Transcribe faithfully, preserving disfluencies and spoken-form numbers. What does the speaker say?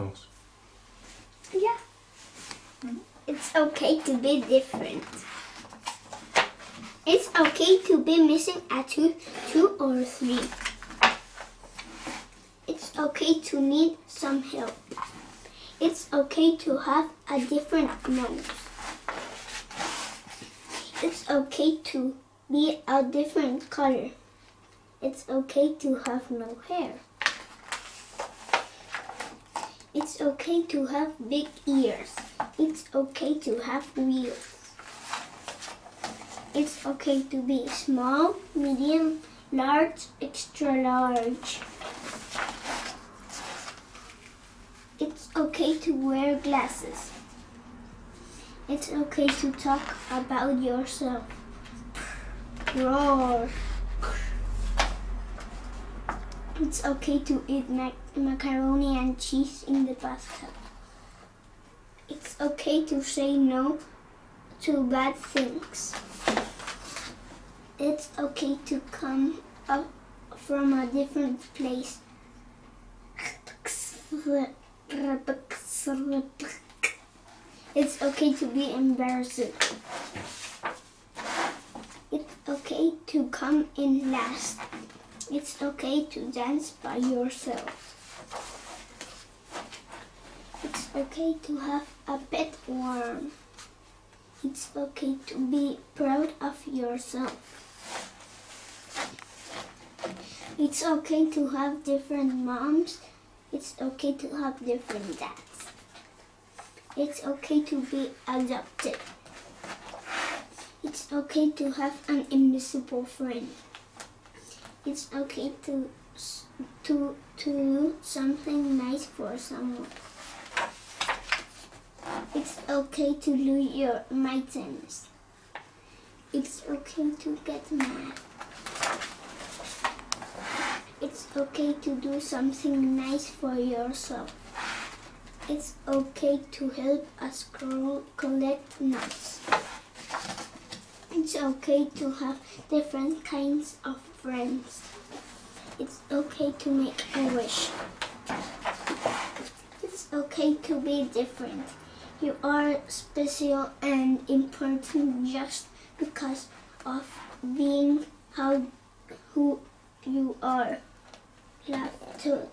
house. Yeah. It's okay to be different. It's okay to be missing a two, two or three. It's okay to need some help. It's okay to have a different nose. It's okay to be a different color. It's okay to have no hair. It's okay to have big ears. It's okay to have wheels. It's okay to be small, medium, large, extra large. It's okay to wear glasses. It's okay to talk about yourself. Roar. It's okay to eat mac macaroni and cheese in the bathtub. It's okay to say no to bad things. It's okay to come up from a different place. It's okay to be embarrassed. It's okay to come in last. It's okay to dance by yourself. It's okay to have a pet worm. It's okay to be proud of yourself. It's okay to have different moms. It's okay to have different dads. It's okay to be adopted. It's okay to have an invisible friend. It's okay to to to do something nice for someone. It's okay to lose your mittens. It's okay to get mad. It's okay to do something nice for yourself. It's okay to help a squirrel collect nuts. It's okay to have different kinds of friends. It's okay to make a wish. It's okay to be different. You are special and important just because of being how who you are. Laughter.